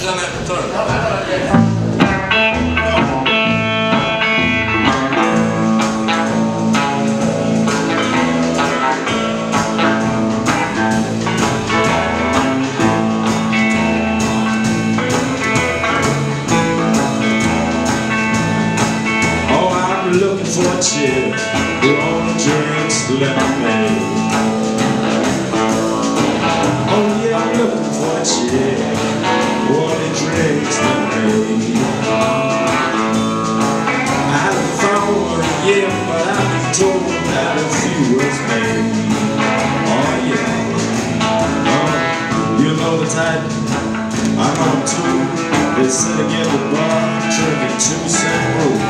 じゃないと取る。Fortune, long drinks lemonade. Oh yeah, I'm looking for a chick, warning drinks lemonade. I haven't found one yet, but I've been told that a few was made. Oh yeah, you know the type. I'm on two, they sit again the bar, drinking two same brew.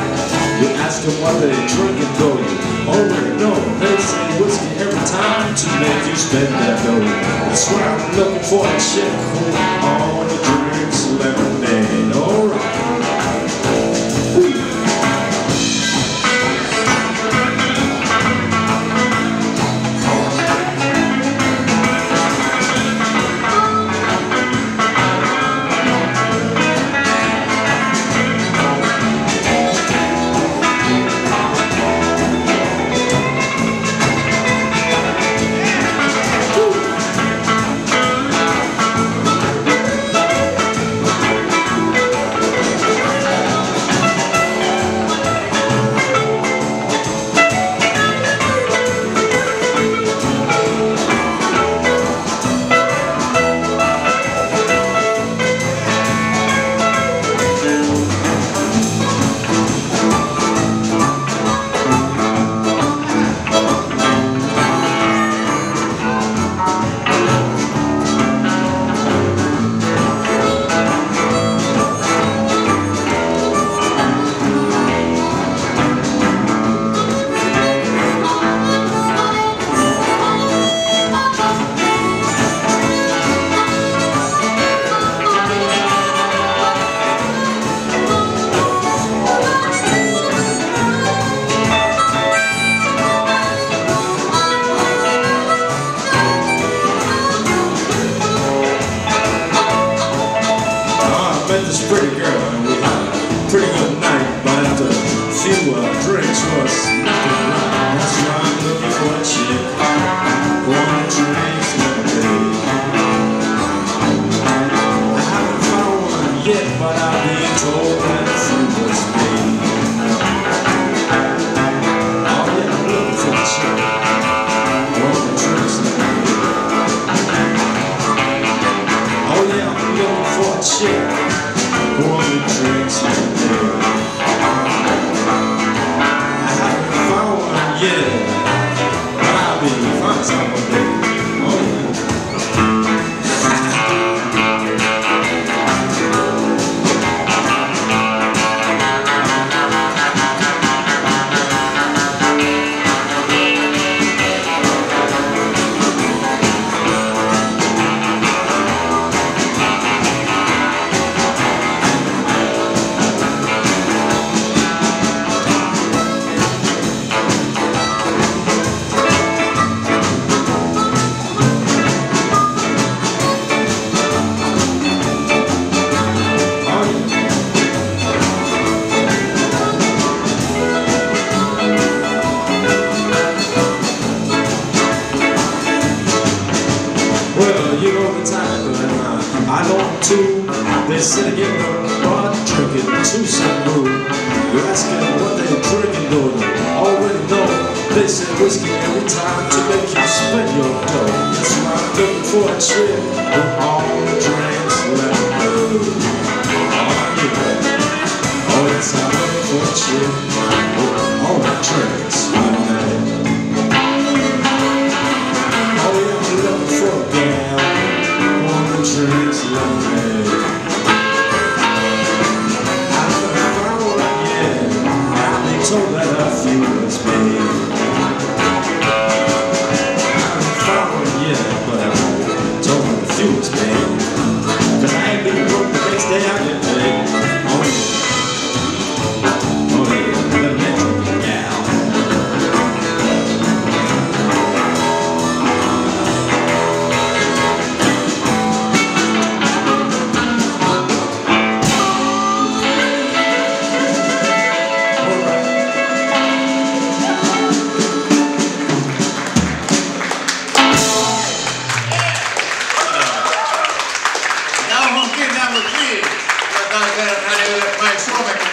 You ask them what they drinking, though you already know they say whiskey every time to make you spend that dough. That's why I'm looking for a chick who only drinks lemonade. Alright. tai suomeksi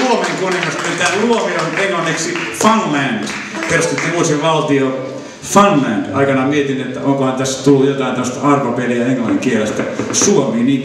Luomen kuningas, mitä Luomion englanniksi Funland, perustettiin uusi valtio Funland. Aikanaan mietin, että onkohan tässä tullut jotain tällaista arvopeliä englannin kielestä Suomi-nimi.